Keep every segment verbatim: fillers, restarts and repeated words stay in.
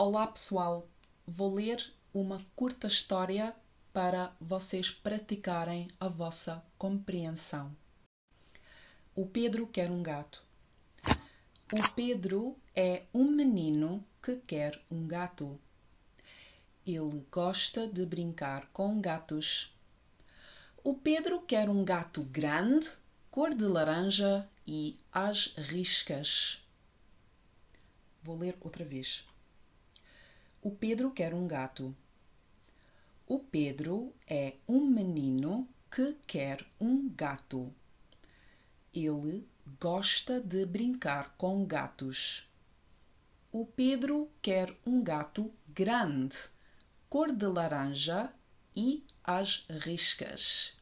Olá pessoal, vou ler uma curta história para vocês praticarem a vossa compreensão. O Pedro quer um gato. O Pedro é um menino que quer um gato. Ele gosta de brincar com gatos. O Pedro quer um gato grande, cor de laranja e às riscas. Vou ler outra vez. O Pedro quer um gato. O Pedro é um menino que quer um gato. Ele gosta de brincar com gatos. O Pedro quer um gato grande, cor de laranja e às riscas.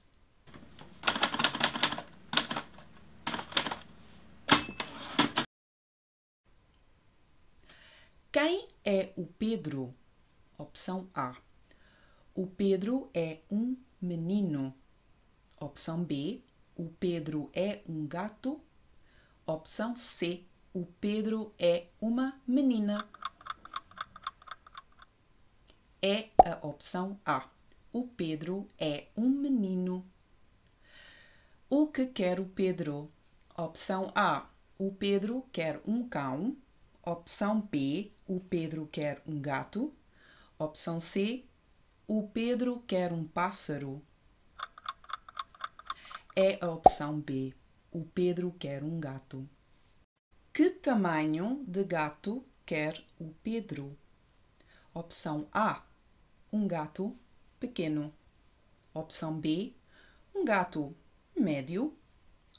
Quem é o Pedro? Opção A. O Pedro é um menino. Opção B. O Pedro é um gato. Opção C. O Pedro é uma menina. É a opção A. O Pedro é um menino. O que quer o Pedro? Opção A. O Pedro quer um cão. Opção B, o Pedro quer um gato. Opção C, o Pedro quer um pássaro. É a opção B, o Pedro quer um gato. Que tamanho de gato quer o Pedro? Opção A, um gato pequeno. Opção B, um gato médio.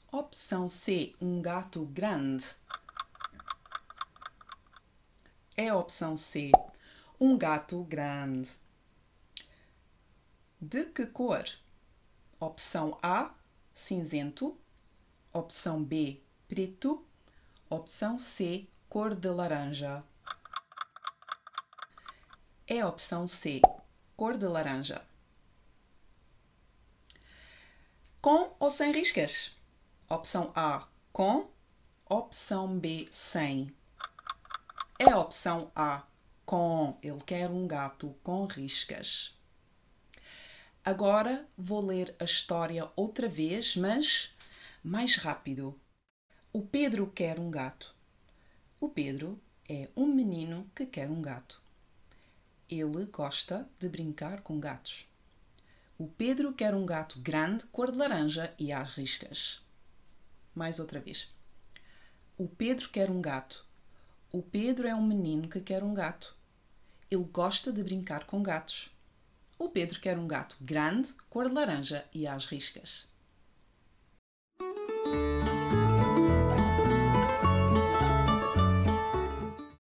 Opção C, um gato grande. É a opção C, um gato grande. De que cor? Opção A, cinzento. Opção B, preto. Opção C, cor de laranja. É a opção C, cor de laranja. Com ou sem riscas? Opção A, com. Opção B, sem. É a opção A, com. Ele quer um gato com riscas. Agora vou ler a história outra vez, mas mais rápido. O Pedro quer um gato. O Pedro é um menino que quer um gato. Ele gosta de brincar com gatos. O Pedro quer um gato grande, cor de laranja e às riscas. Mais outra vez. O Pedro quer um gato. O Pedro é um menino que quer um gato. Ele gosta de brincar com gatos. O Pedro quer um gato grande, cor de laranja e às riscas.